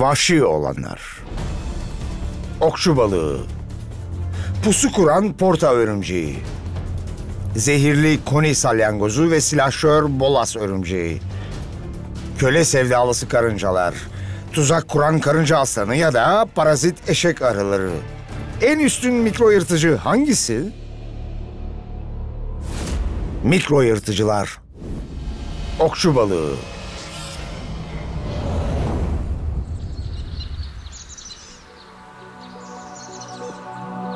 vahşi olanlar. Okçu balığı, pusu kuran porta örümceği, zehirli koni salyangozu ve silahşör bolas örümceği, köle sevdalısı karıncalar, tuzak kuran karınca aslanı ya da parazit eşek arıları. En üstün mikro yırtıcı hangisi? Mikro yırtıcılar, okçu balığı.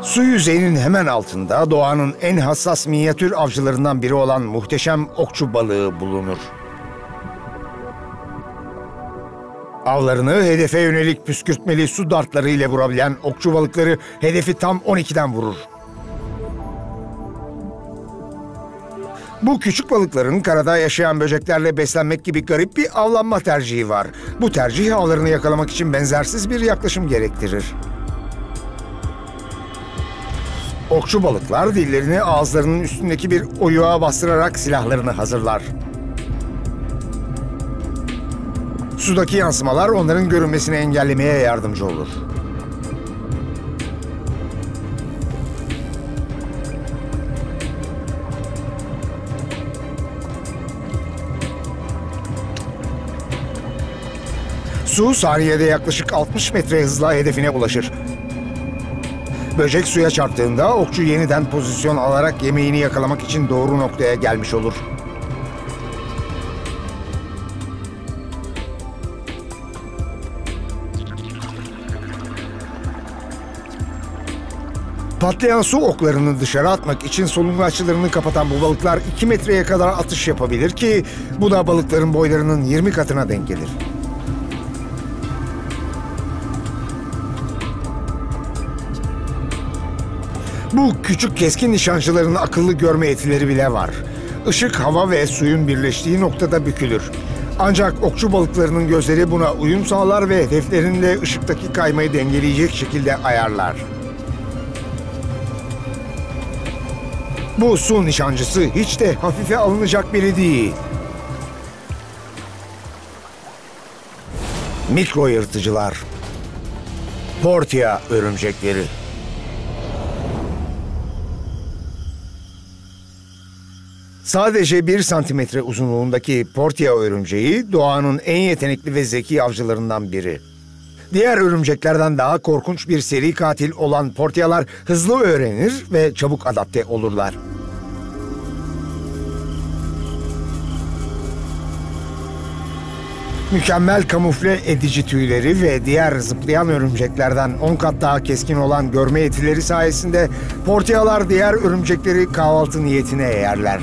Su yüzeyinin hemen altında doğanın en hassas minyatür avcılarından biri olan muhteşem okçu balığı bulunur. Avlarını hedefe yönelik püskürtmeli su dartları ile vurabilen okçu balıkları hedefi tam 12'den vurur. Bu küçük balıkların karada yaşayan böceklerle beslenmek gibi garip bir avlanma tercihi var. Bu tercih avlarını yakalamak için benzersiz bir yaklaşım gerektirir. Okçu balıklar dillerini ağızlarının üstündeki bir oyuğa bastırarak silahlarını hazırlar. Sudaki yansımalar onların görünmesini engellemeye yardımcı olur. Su saniyede yaklaşık 60 metre hızla hedefine ulaşır. Böcek suya çarptığında okçu yeniden pozisyon alarak yemeğini yakalamak için doğru noktaya gelmiş olur. Patlayan su oklarını dışarı atmak için solungaçlarını kapatan bu balıklar 2 metreye kadar atış yapabilir ki bu da balıkların boylarının 20 katına denk gelir. Bu küçük keskin nişancıların akıllı görme yetileri bile var. Işık, hava ve suyun birleştiği noktada bükülür. Ancak okçu balıklarının gözleri buna uyum sağlar ve hedeflerinde ışıktaki kaymayı dengeleyecek şekilde ayarlar. Bu su nişancısı hiç de hafife alınacak biri değil. Mikro yırtıcılar, Portia örümcekleri. Sadece 1 santimetre uzunluğundaki Portia örümceği doğanın en yetenekli ve zeki avcılarından biri. Diğer örümceklerden daha korkunç bir seri katil olan Portialar hızlı öğrenir ve çabuk adapte olurlar. Mükemmel kamufle edici tüyleri ve diğer zıplayan örümceklerden 10 kat daha keskin olan görme yetileri sayesinde Portialar diğer örümcekleri kahvaltı niyetine yerler.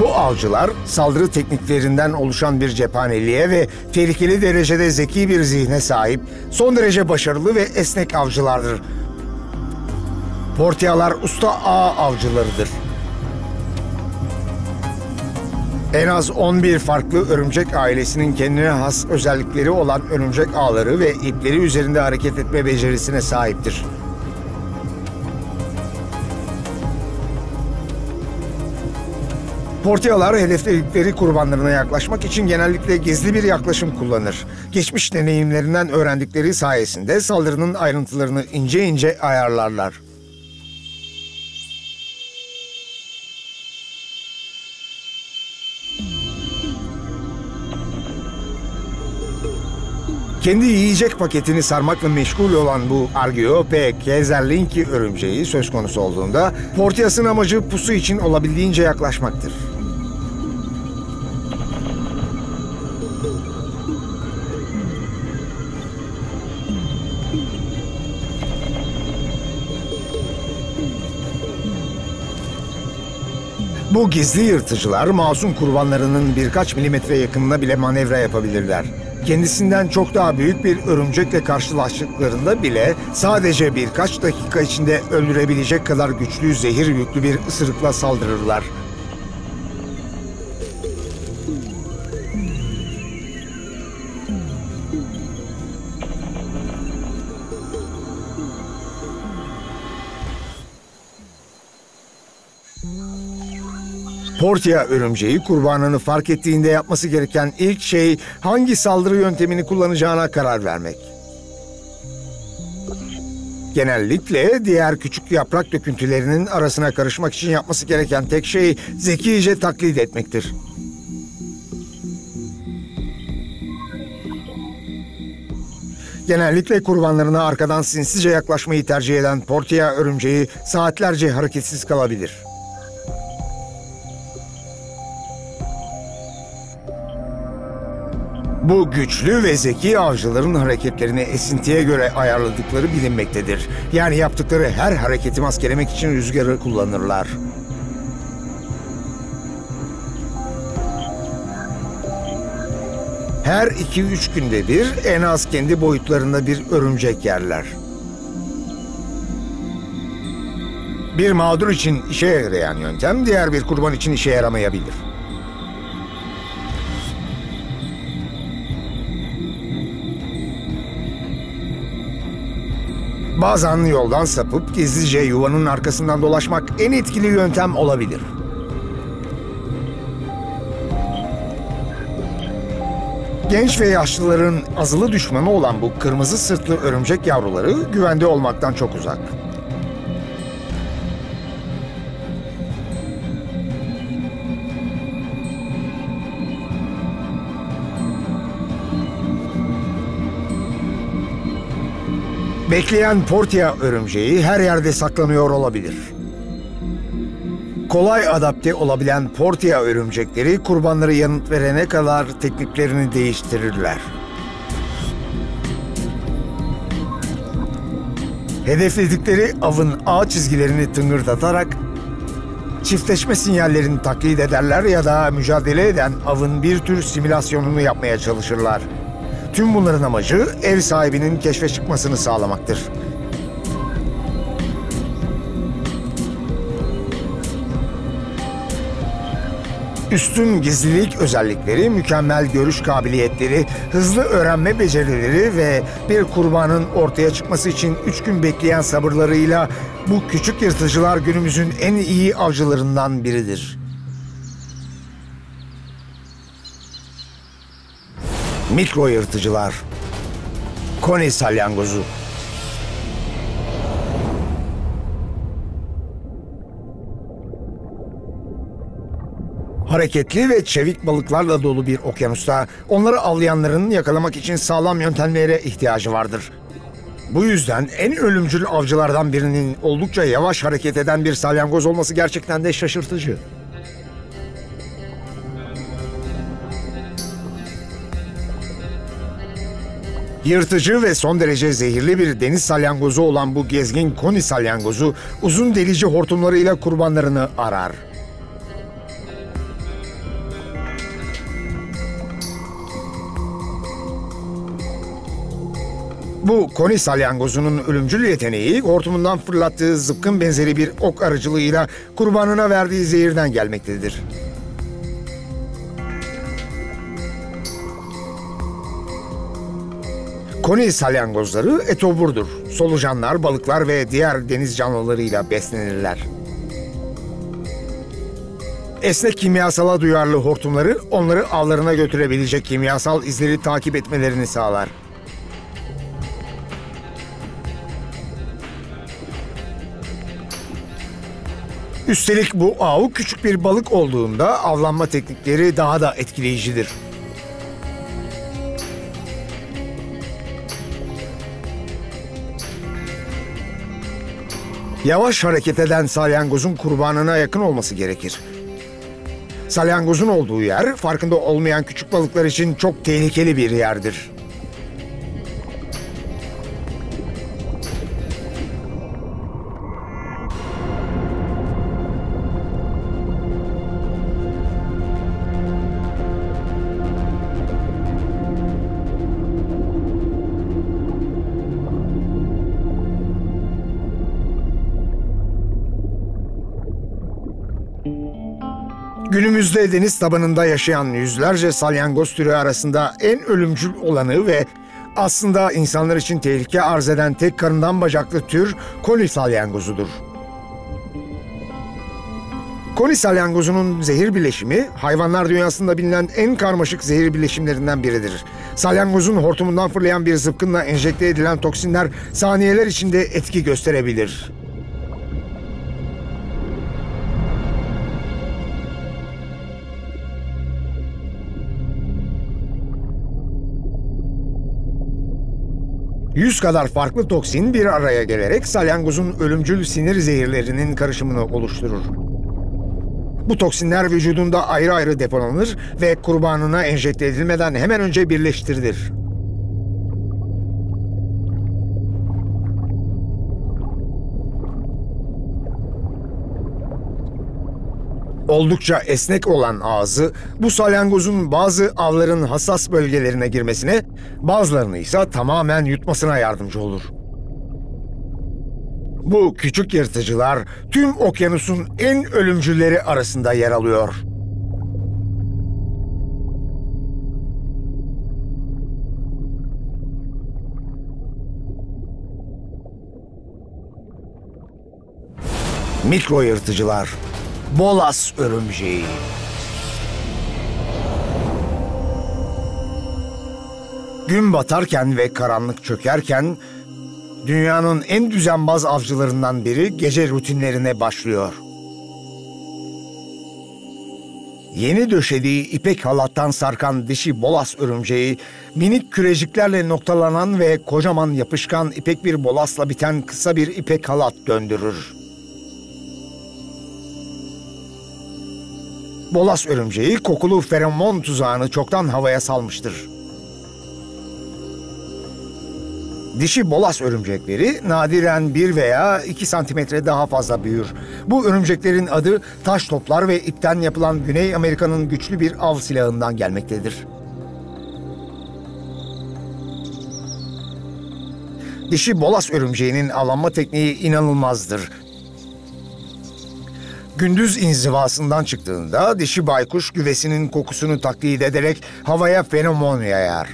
Bu avcılar saldırı tekniklerinden oluşan bir cephaneliğe ve tehlikeli derecede zeki bir zihne sahip, son derece başarılı ve esnek avcılardır. Portialar usta ağ avcılarıdır. En az 11 farklı örümcek ailesinin kendine has özellikleri olan örümcek ağları ve ipleri üzerinde hareket etme becerisine sahiptir. Portialar hedefledikleri kurbanlarına yaklaşmak için genellikle gizli bir yaklaşım kullanır. Geçmiş deneyimlerinden öğrendikleri sayesinde saldırının ayrıntılarını ince ince ayarlarlar. Kendi yiyecek paketini sarmakla meşgul olan bu Argiope Kezerlinki örümceği söz konusu olduğunda Portia'sın amacı pusu için olabildiğince yaklaşmaktır. Bu gizli yırtıcılar masum kurbanlarının birkaç milimetre yakınına bile manevra yapabilirler. kendisinden çok daha büyük bir örümcekle karşılaştıklarında bile sadece birkaç dakika içinde öldürebilecek kadar güçlü zehir yüklü bir ısırıkla saldırırlar. Portia örümceği kurbanını fark ettiğinde yapması gereken ilk şey hangi saldırı yöntemini kullanacağına karar vermek. Genellikle diğer küçük yaprak döküntülerinin arasına karışmak için yapması gereken tek şey zekice taklit etmektir. Genellikle kurbanlarına arkadan sinsice yaklaşmayı tercih eden Portia örümceği saatlerce hareketsiz kalabilir. Bu güçlü ve zeki avcıların hareketlerini esintiye göre ayarladıkları bilinmektedir. Yani yaptıkları her hareketi maskelemek için rüzgarı kullanırlar. Her 2-3 günde bir en az kendi boyutlarında bir örümcek yerler. Bir mağdur için işe yarayan yöntem diğer bir kurban için işe yaramayabilir. Bazen yoldan sapıp gizlice yuvanın arkasından dolaşmak en etkili yöntem olabilir. Genç ve yaşlıların azılı düşmanı olan bu kırmızı sırtlı örümcek yavruları güvende olmaktan çok uzak. Bekleyen Portia örümceği her yerde saklanıyor olabilir. Kolay adapte olabilen Portia örümcekleri kurbanları yanıt verene kadar tekniklerini değiştirirler. Hedefledikleri avın ağ çizgilerini tıngırdatarak çiftleşme sinyallerini taklit ederler ya da mücadele eden avın bir tür simülasyonunu yapmaya çalışırlar. Tüm bunların amacı ev sahibinin keşfe çıkmasını sağlamaktır. Üstün gizlilik özellikleri, mükemmel görüş kabiliyetleri, hızlı öğrenme becerileri ve bir kurbanın ortaya çıkması için 3 gün bekleyen sabırlarıyla bu küçük yırtıcılar günümüzün en iyi avcılarından biridir. Mikro yırtıcılar, koni salyangozu. Hareketli ve çevik balıklarla dolu bir okyanusta onları avlayanların yakalamak için sağlam yöntemlere ihtiyacı vardır. Bu yüzden en ölümcül avcılardan birinin oldukça yavaş hareket eden bir salyangoz olması gerçekten de şaşırtıcı. Yırtıcı ve son derece zehirli bir deniz salyangozu olan bu gezgin koni salyangozu uzun delici hortumlarıyla kurbanlarını arar. Bu koni salyangozunun ölümcül yeteneği hortumundan fırlattığı zıpkın benzeri bir ok aracılığıyla kurbanına verdiği zehirden gelmektedir. Koni salyangozları etoburdur. Solucanlar, balıklar ve diğer deniz canlılarıyla beslenirler. Esnek kimyasala duyarlı hortumları onları avlarına götürebilecek kimyasal izleri takip etmelerini sağlar. Üstelik bu av küçük bir balık olduğunda avlanma teknikleri daha da etkileyicidir. Yavaş hareket eden salyangozun kurbanına yakın olması gerekir. Salyangozun olduğu yer, farkında olmayan küçük balıklar için çok tehlikeli bir yerdir. Günümüzde deniz tabanında yaşayan yüzlerce salyangoz türü arasında en ölümcül olanı ve aslında insanlar için tehlike arz eden tek karından bacaklı tür koli salyangozudur. Koli salyangozunun zehir bileşimi, hayvanlar dünyasında bilinen en karmaşık zehir bileşimlerinden biridir. Salyangozun hortumundan fırlayan bir zıpkınla enjekte edilen toksinler saniyeler içinde etki gösterebilir. Yüz kadar farklı toksin bir araya gelerek salyangozun ölümcül sinir zehirlerinin karışımını oluşturur. Bu toksinler vücudunda ayrı ayrı depolanır ve kurbanına enjekte edilmeden hemen önce birleştirilir. Oldukça esnek olan ağzı, bu salyangozun bazı avların hassas bölgelerine girmesine, bazılarını ise tamamen yutmasına yardımcı olur. Bu küçük yırtıcılar tüm okyanusun en ölümcülleri arasında yer alıyor. Mikro yırtıcılar. Bolas örümceği. Gün batarken ve karanlık çökerken dünyanın en düzenbaz avcılarından biri gece rutinlerine başlıyor. Yeni döşediği ipek halattan sarkan dişi bolas örümceği, minik küreciklerle noktalanan ve kocaman yapışkan ipek bir bolasla biten kısa bir ipek halat döndürür. Bolas örümceği kokulu feromon tuzağını çoktan havaya salmıştır. Dişi bolas örümcekleri nadiren 1 veya 2 santimetre daha fazla büyür. Bu örümceklerin adı taş toplar ve ipten yapılan Güney Amerika'nın güçlü bir av silahından gelmektedir. Dişi bolas örümceğinin avlanma tekniği inanılmazdır. Gündüz inzivasından çıktığında dişi baykuş güvesinin kokusunu taklit ederek havaya feromon yayar.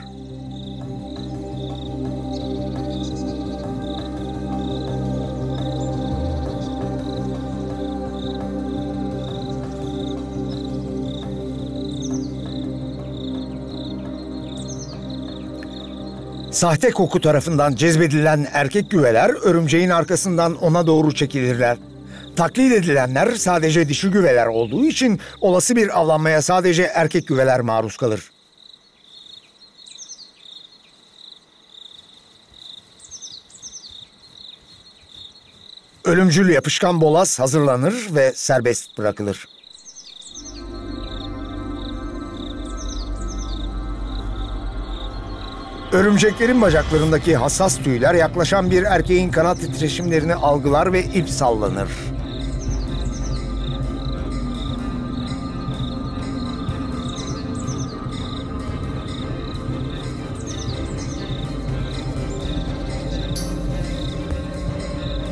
Sahte koku tarafından cezbedilen erkek güveler örümceğin arkasından ona doğru çekilirler. Taklit edilenler sadece dişi güveler olduğu için olası bir avlanmaya sadece erkek güveler maruz kalır. Ölümcül yapışkan bolas hazırlanır ve serbest bırakılır. Örümceklerin bacaklarındaki hassas tüyler yaklaşan bir erkeğin kanat titreşimlerini algılar ve ip sallanır.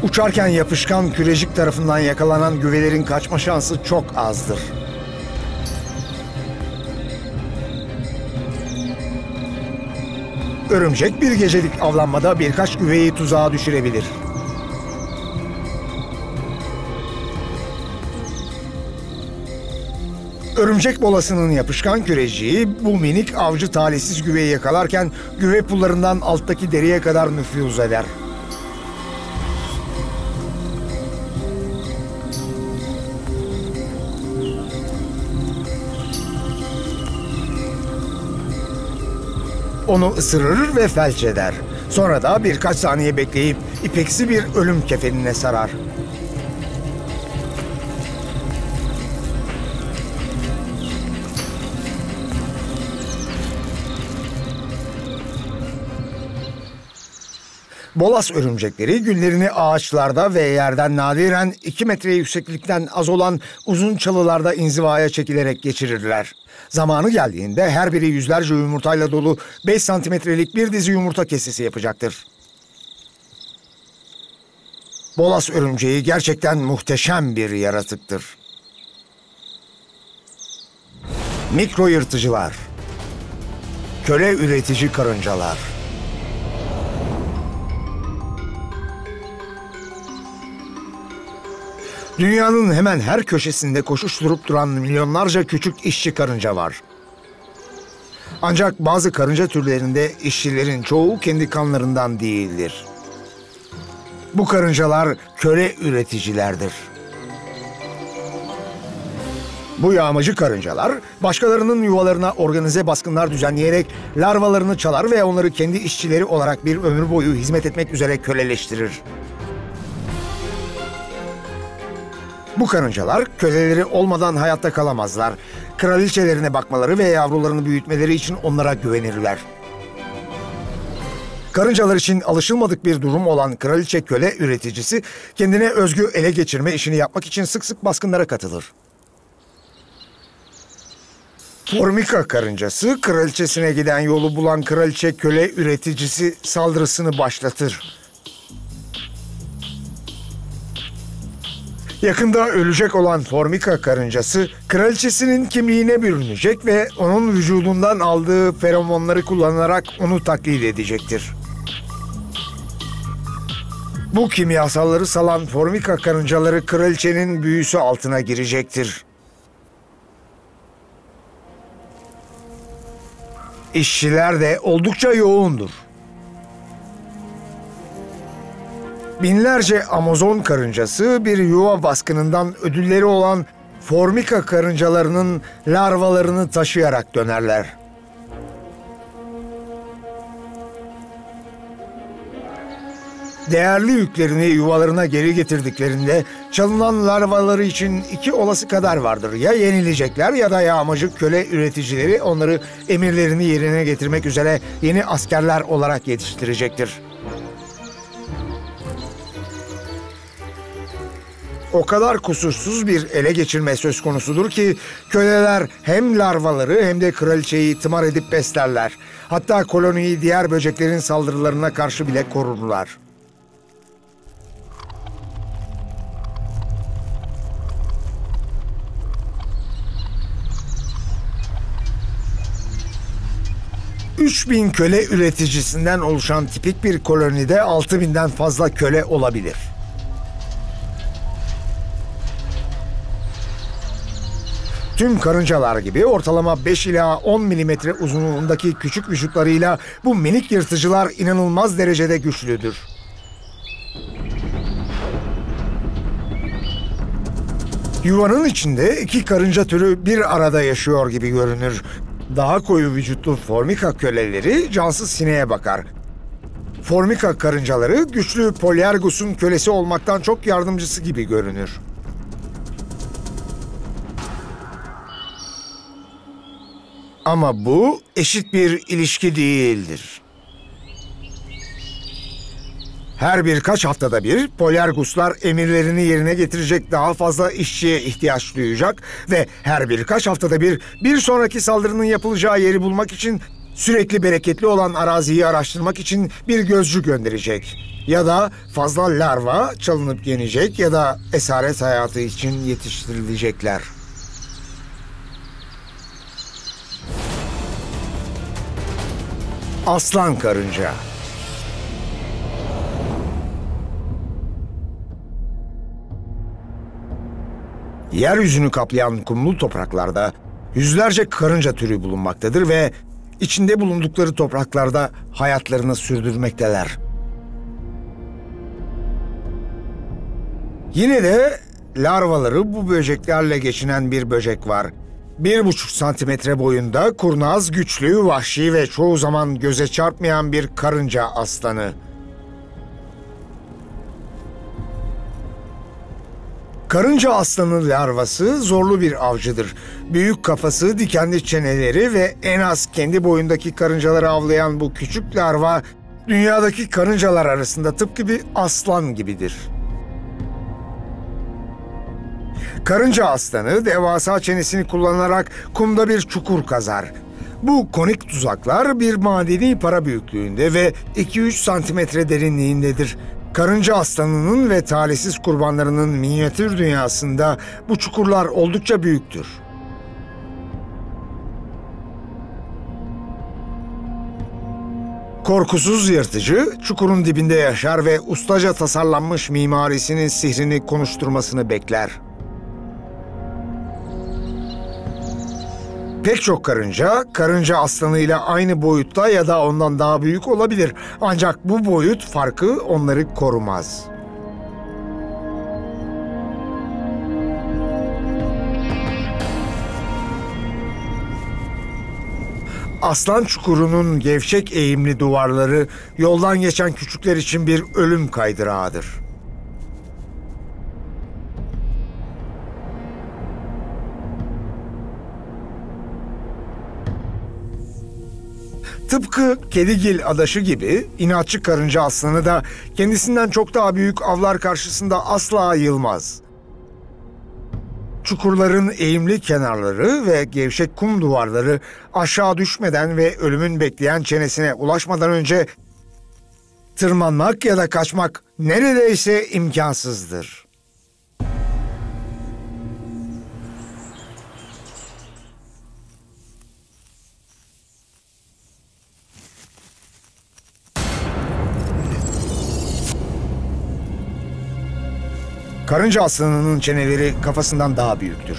Uçarken yapışkan kürecik tarafından yakalanan güvelerin kaçma şansı çok azdır. Örümcek bir gecelik avlanmada birkaç güveyi tuzağa düşürebilir. Örümcek bolasının yapışkan küreciği bu minik avcı talihsiz güveyi yakalarken güve pullarından alttaki deriye kadar nüfuz eder. Onu ısırır ve felç eder. Sonra da birkaç saniye bekleyip ipeksi bir ölüm kefenine sarar. Bolas örümcekleri günlerini ağaçlarda ve yerden nadiren 2 metre yükseklikten az olan uzun çalılarda inzivaya çekilerek geçirirler. Zamanı geldiğinde her biri yüzlerce yumurtayla dolu 5 santimetrelik bir dizi yumurta kesesi yapacaktır. Bolas örümceği gerçekten muhteşem bir yaratıktır. Mikro yırtıcılar. Köle üretici karıncalar. Dünyanın hemen her köşesinde koşuşturup duran milyonlarca küçük işçi karınca var. Ancak bazı karınca türlerinde işçilerin çoğu kendi kanlarından değildir. Bu karıncalar köle üreticilerdir. Bu yağmacı karıncalar başkalarının yuvalarına organize baskınlar düzenleyerek larvalarını çalar ve onları kendi işçileri olarak bir ömür boyu hizmet etmek üzere köleleştirir. Bu karıncalar köleleri olmadan hayatta kalamazlar. Kraliçelerine bakmaları ve yavrularını büyütmeleri için onlara güvenirler. Karıncalar için alışılmadık bir durum olan kraliçe köle üreticisi kendine özgü ele geçirme işini yapmak için sık sık baskınlara katılır. Formika karıncası kraliçesine giden yolu bulan kraliçe köle üreticisi saldırısını başlatır. Yakında ölecek olan Formika karıncası, kraliçesinin kimliğine bürünecek ve onun vücudundan aldığı feromonları kullanarak onu taklit edecektir. Bu kimyasalları salan Formika karıncaları kraliçenin büyüsü altına girecektir. İşçiler de oldukça yoğundur. Binlerce Amazon karıncası bir yuva baskınından ödülleri olan Formika karıncalarının larvalarını taşıyarak dönerler. Değerli yüklerini yuvalarına geri getirdiklerinde çalınan larvaları için iki olası kadar vardır. Ya yenilecekler ya da yağmacı köle üreticileri onları emirlerini yerine getirmek üzere yeni askerler olarak yetiştirecektir. O kadar kusursuz bir ele geçirme söz konusudur ki köleler hem larvaları hem de kraliçeyi tımar edip beslerler. Hatta koloniyi diğer böceklerin saldırılarına karşı bile korurlar. ...3000 köle üreticisinden oluşan tipik bir kolonide 6000'den fazla köle olabilir. Tüm karıncalar gibi ortalama 5 ila 10 milimetre uzunluğundaki küçük vücutlarıyla bu minik yırtıcılar inanılmaz derecede güçlüdür. Yuvanın içinde iki karınca türü bir arada yaşıyor gibi görünür. Daha koyu vücutlu Formika köleleri cansız sineğe bakar. Formika karıncaları güçlü Polyergus'un kölesi olmaktan çok yardımcısı gibi görünür. Ama bu eşit bir ilişki değildir. Her birkaç haftada bir Polyerguslar emirlerini yerine getirecek daha fazla işçiye ihtiyaç duyacak ve her birkaç haftada bir sonraki saldırının yapılacağı yeri bulmak için sürekli bereketli olan araziyi araştırmak için bir gözcü gönderecek. Ya da fazla larva çalınıp yenecek ya da esaret hayatı için yetiştirilecekler. Aslan karınca. Yeryüzünü kaplayan kumlu topraklarda yüzlerce karınca türü bulunmaktadır ve içinde bulundukları topraklarda hayatlarını sürdürmekteler. Yine de larvaları bu böceklerle geçinen bir böcek var. 1,5 santimetre boyunda kurnaz, güçlü, vahşi ve çoğu zaman göze çarpmayan bir karınca aslanı. Karınca aslanı larvası zorlu bir avcıdır. Büyük kafası, dikenli çeneleri ve en az kendi boyundaki karıncaları avlayan bu küçük larva, dünyadaki karıncalar arasında tıpkı bir aslan gibidir. Karınca aslanı devasa çenesini kullanarak kumda bir çukur kazar. Bu konik tuzaklar bir madeni para büyüklüğünde ve 2-3 santimetre derinliğindedir. Karınca aslanının ve talihsiz kurbanlarının minyatür dünyasında bu çukurlar oldukça büyüktür. Korkusuz yırtıcı, çukurun dibinde yaşar ve ustaca tasarlanmış mimarisinin sihrini konuşturmasını bekler. Pek çok karınca aslanıyla aynı boyutta ya da ondan daha büyük olabilir. Ancak bu boyut farkı onları korumaz. Aslan çukurunun gevşek eğimli duvarları yoldan geçen küçükler için bir ölüm kaydırağıdır. Tıpkı kedigil adaşı gibi inatçı karınca aslanı da kendisinden çok daha büyük avlar karşısında asla yılmaz. Çukurların eğimli kenarları ve gevşek kum duvarları aşağı düşmeden ve ölümün bekleyen çenesine ulaşmadan önce tırmanmak ya da kaçmak neredeyse imkansızdır. Karınca aslanının çeneleri kafasından daha büyüktür.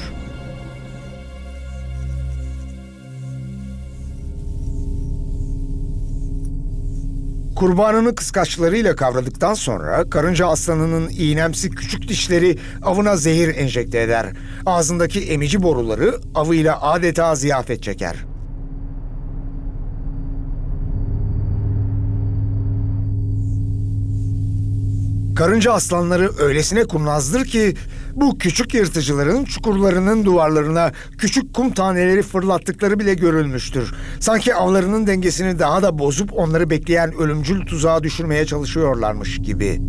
Kurbanını kıskaçlarıyla kavradıktan sonra karınca aslanının iğnemsi küçük dişleri avına zehir enjekte eder. Ağzındaki emici boruları avıyla adeta ziyafet çeker. Karınca aslanları öylesine kurnazdır ki bu küçük yırtıcıların çukurlarının duvarlarına küçük kum taneleri fırlattıkları bile görülmüştür. Sanki avlarının dengesini daha da bozup onları bekleyen ölümcül tuzağa düşürmeye çalışıyorlarmış gibi.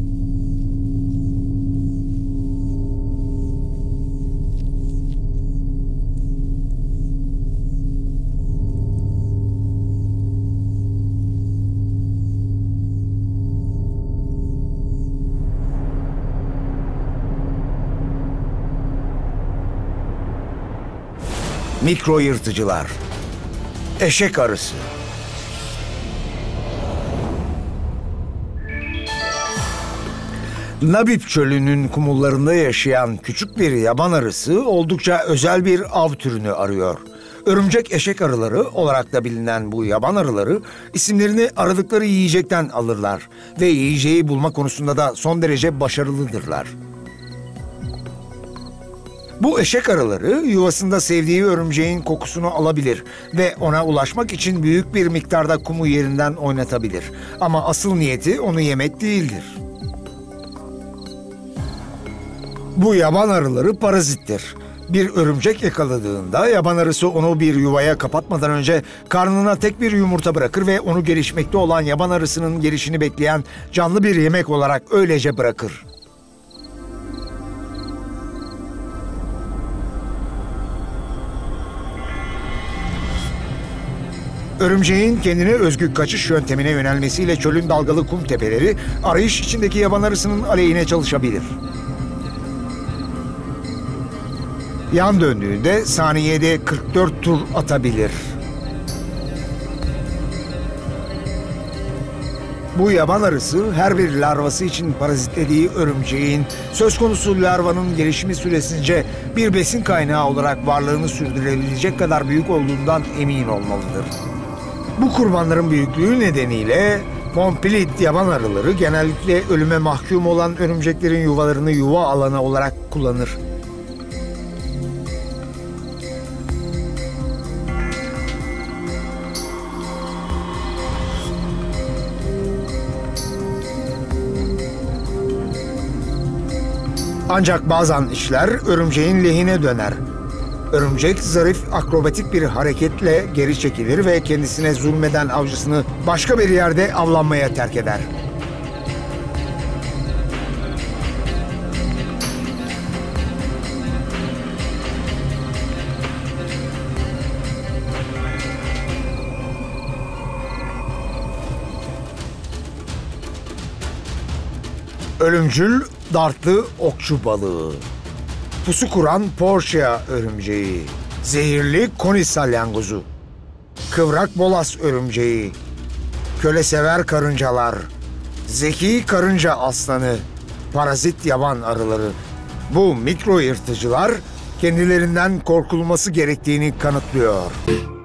Mikro yırtıcılar, eşek arısı. Namib çölünün kumullarında yaşayan küçük bir yaban arısı oldukça özel bir av türünü arıyor. Örümcek eşek arıları olarak da bilinen bu yaban arıları isimlerini aradıkları yiyecekten alırlar ve yiyeceği bulma konusunda da son derece başarılıdırlar. Bu eşek arıları yuvasında sevdiği örümceğin kokusunu alabilir ve ona ulaşmak için büyük bir miktarda kumu yerinden oynatabilir. Ama asıl niyeti onu yemek değildir. Bu yaban arıları parazittir. Bir örümcek yakaladığında yaban arısı onu bir yuvaya kapatmadan önce karnına tek bir yumurta bırakır ve onu gelişmekte olan yaban arısının gelişini bekleyen canlı bir yemek olarak öylece bırakır. Örümceğin kendine özgü kaçış yöntemine yönelmesiyle çölün dalgalı kum tepeleri arayış içindeki yaban arısının aleyhine çalışabilir. Yan döndüğünde saniyede 44 tur atabilir. Bu yaban arısı her bir larvası için parazitlediği örümceğin söz konusu larvanın gelişimi süresince bir besin kaynağı olarak varlığını sürdürebilecek kadar büyük olduğundan emin olmalıdır. Bu kurbanların büyüklüğü nedeniyle Montpellier yaban arıları genellikle ölüme mahkum olan örümceklerin yuvalarını yuva alanı olarak kullanır. Ancak bazen işler örümceğin lehine döner. Örümcek zarif akrobatik bir hareketle geri çekilir ve kendisine zulmeden avcısını başka bir yerde avlanmaya terk eder. Ölümcül dartlı okçu balığı, pusu kuran Portia örümceği, zehirli koni salyangozu, kıvrak bolas örümceği, kölesever karıncalar, zeki karınca aslanı, parazit yaban arıları. Bu mikro yırtıcılar kendilerinden korkulması gerektiğini kanıtlıyor.